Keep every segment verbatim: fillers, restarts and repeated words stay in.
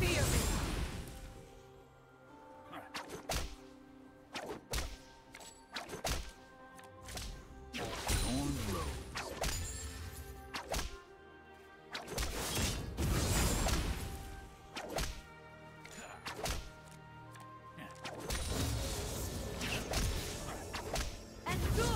Fear me. Dawn rose. And go!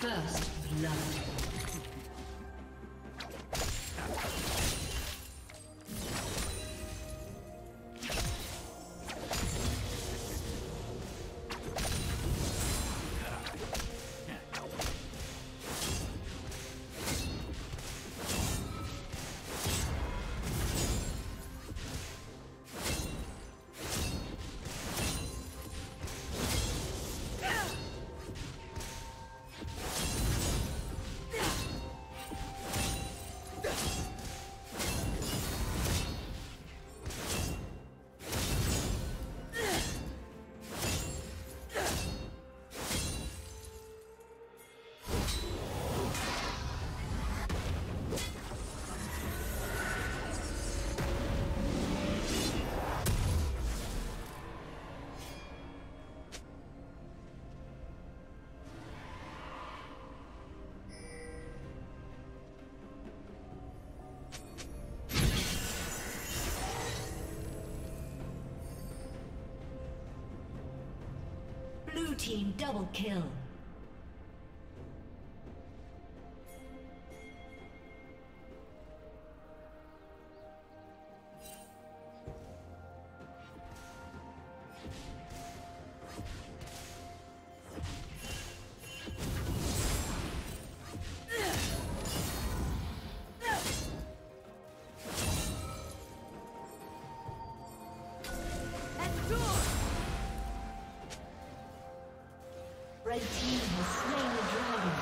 First blood. Blue team double kill. Red team has slain the dragon.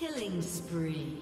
Killing spree.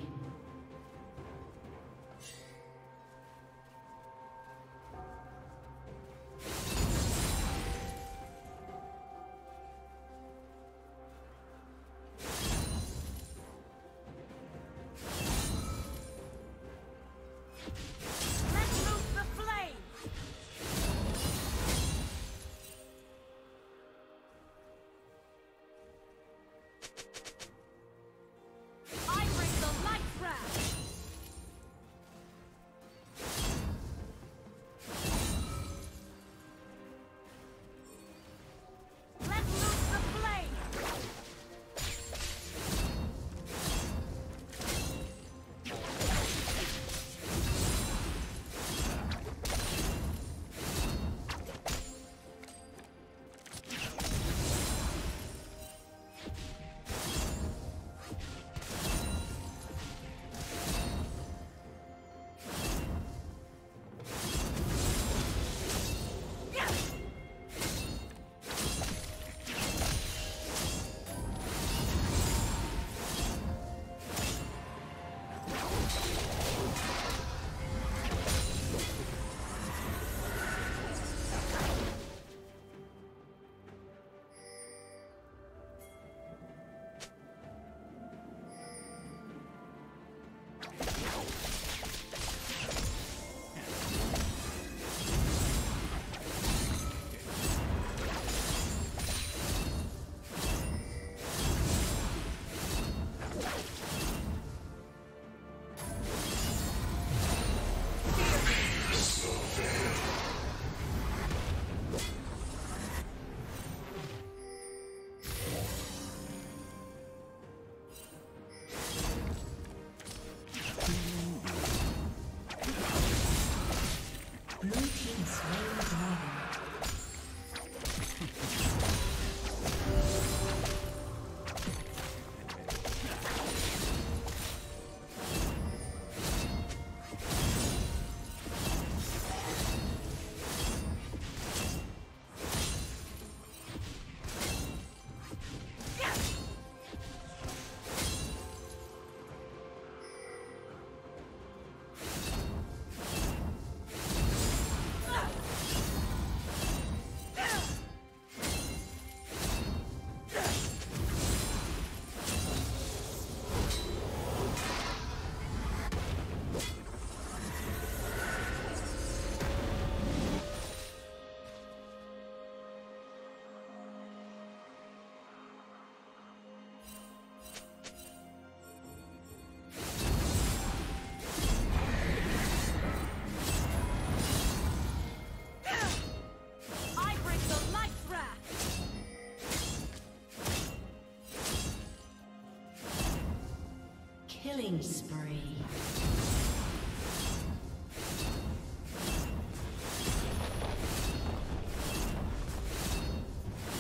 Killing spree.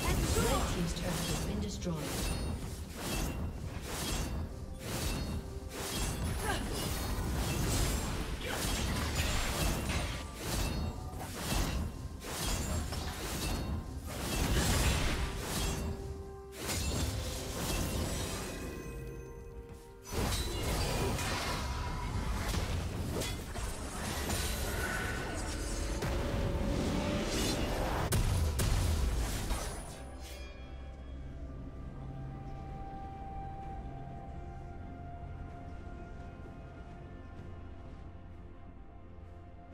Red team's turret has been destroyed.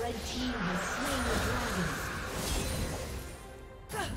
The team has slain the dragon.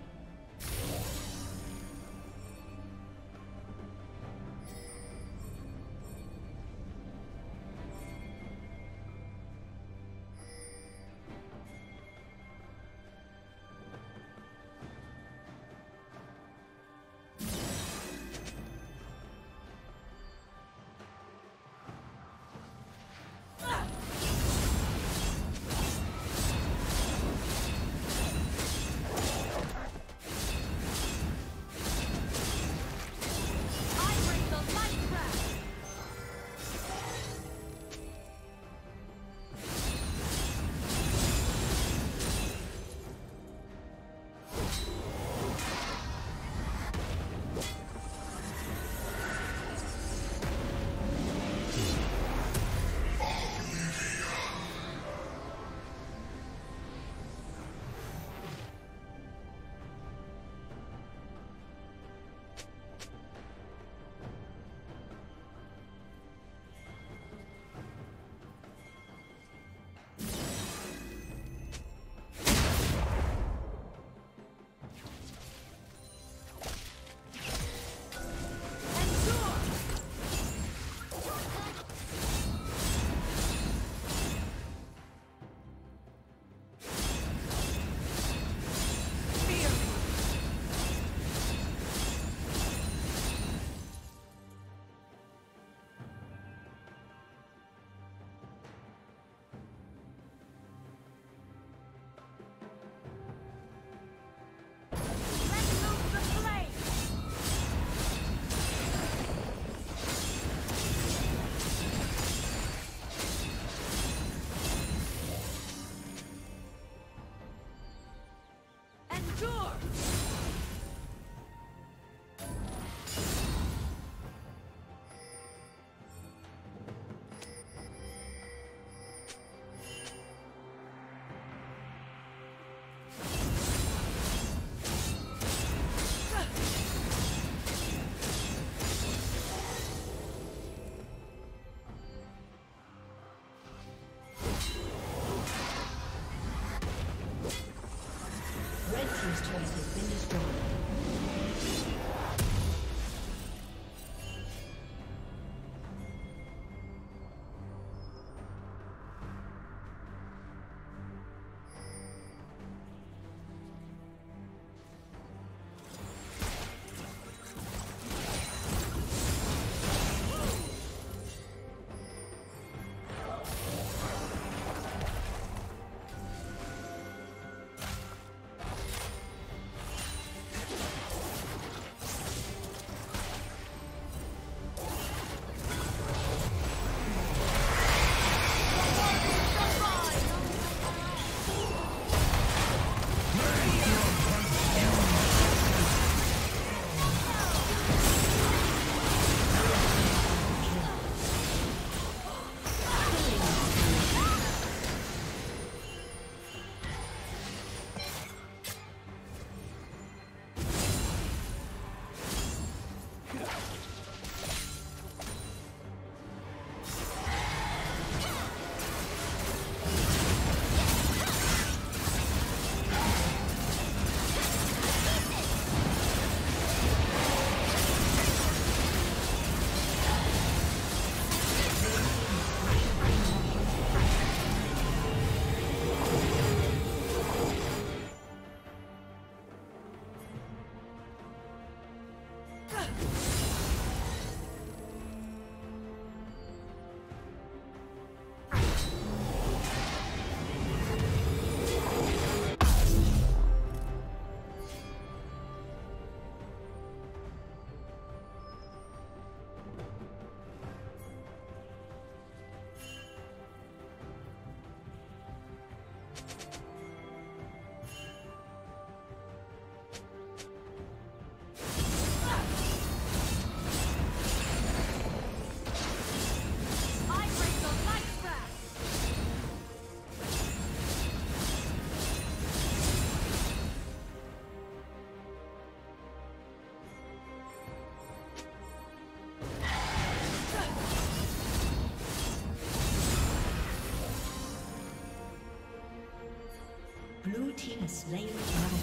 Blue team has slain the dragon.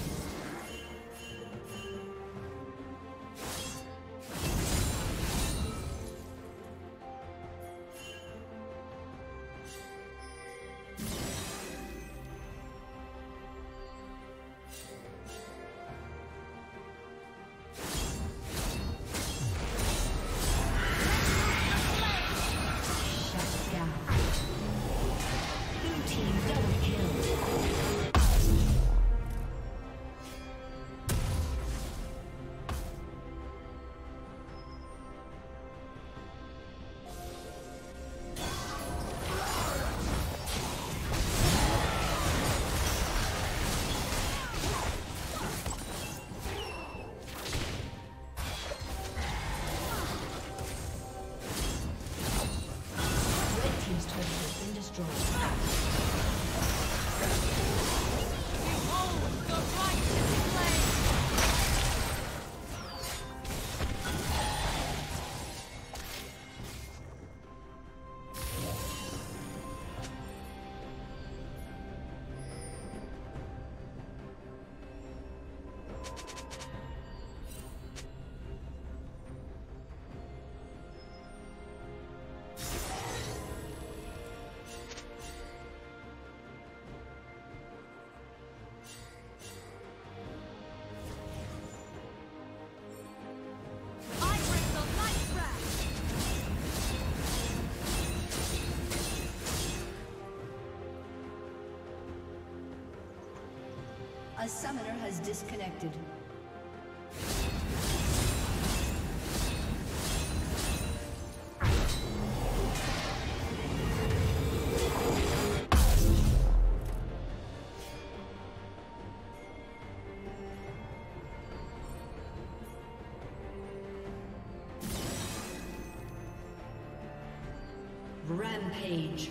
A summoner has disconnected. Rampage.